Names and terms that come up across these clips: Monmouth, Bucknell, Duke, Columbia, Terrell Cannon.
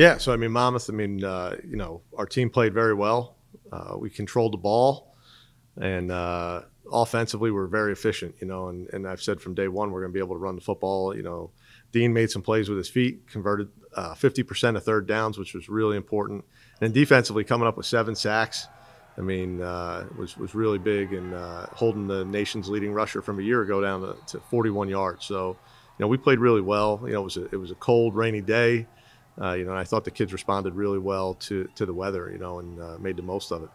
Yeah, so I mean, Monmouth, you know, our team played very well. We controlled the ball, and offensively, we're very efficient, you know, and I've said from day one, we're going to be able to run the football. You know, Dean made some plays with his feet, converted 50% of third downs, which was really important. And defensively, coming up with 7 sacks, I mean, was really big, and holding the nation's leading rusher from a year ago down to 41 yards. So, you know, we played really well. You know, it was a cold, rainy day. You know, and I thought the kids responded really well to the weather, you know, and made the most of it.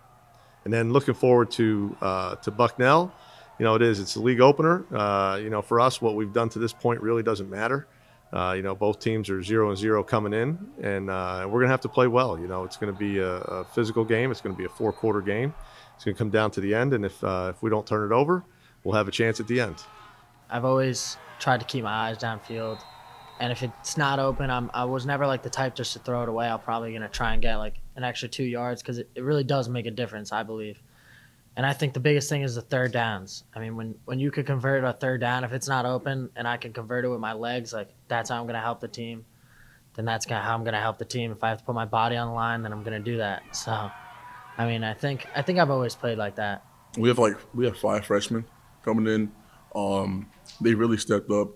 And then looking forward to Bucknell, you know, it's the league opener. You know, for us, what we've done to this point really doesn't matter. You know, both teams are 0-0 coming in, and we're going to have to play well. You know, it's going to be a physical game. It's going to be a 4-quarter game. It's going to come down to the end, and if we don't turn it over, we'll have a chance at the end. I've always tried to keep my eyes downfield, and if it's not open, I was never like the type just to throw it away. I'm probably going to try and get like an extra 2 yards, because it really does make a difference, I believe. And I think the biggest thing is the third downs. I mean, when you could convert a third down, if it's not open and I can convert it with my legs, like, that's how I'm going to help the team. Then that's how I'm going to help the team. If I have to put my body on the line, then I'm going to do that. So, I mean, I think I've always played like that. We have 5 freshmen coming in. They really stepped up,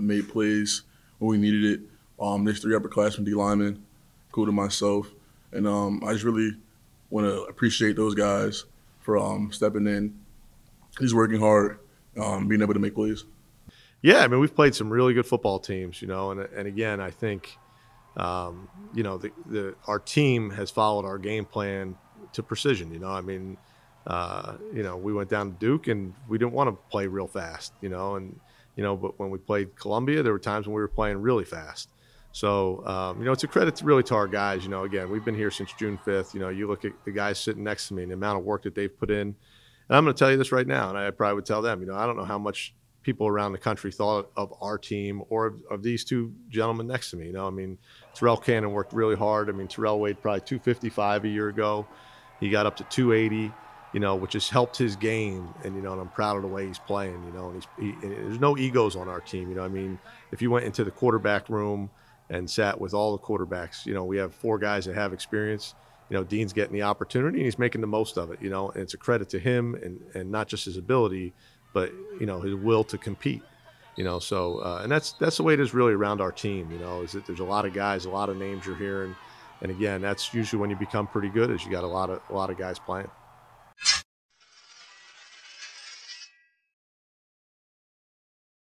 made plays when we needed it. There's 3 upperclassmen, D linemen, cool to myself. And I just really want to appreciate those guys for stepping in. He's working hard, being able to make plays. Yeah, I mean, we've played some really good football teams, you know, and again, I think, you know, our team has followed our game plan to precision, you know. I mean, you know, we went down to Duke and we didn't want to play real fast, you know, and, you know, but when we played Columbia, there were times when we were playing really fast. So, you know, it's a credit to our guys. You know, again, we've been here since June 5th. You know, you look at the guys sitting next to me and the amount of work that they've put in. And I'm going to tell you this right now, and I probably would tell them, you know, I don't know how much people around the country thought of our team or of these 2 gentlemen next to me. You know, I mean, Terrell Cannon worked really hard. I mean, Terrell weighed probably 255 a year ago. He got up to 280, you know, which has helped his game. And, you know, and I'm proud of the way he's playing, you know, and there's no egos on our team. You know, I mean, if you went into the quarterback room and sat with all the quarterbacks, you know, we have 4 guys that have experience. You know, Dean's getting the opportunity and he's making the most of it, you know, and it's a credit to him and not just his ability, but, you know, his will to compete, you know. So, and that's the way it is really around our team, you know, is that there's a lot of guys, a lot of names you're hearing. And again, that's usually when you become pretty good, is you got a lot of guys playing.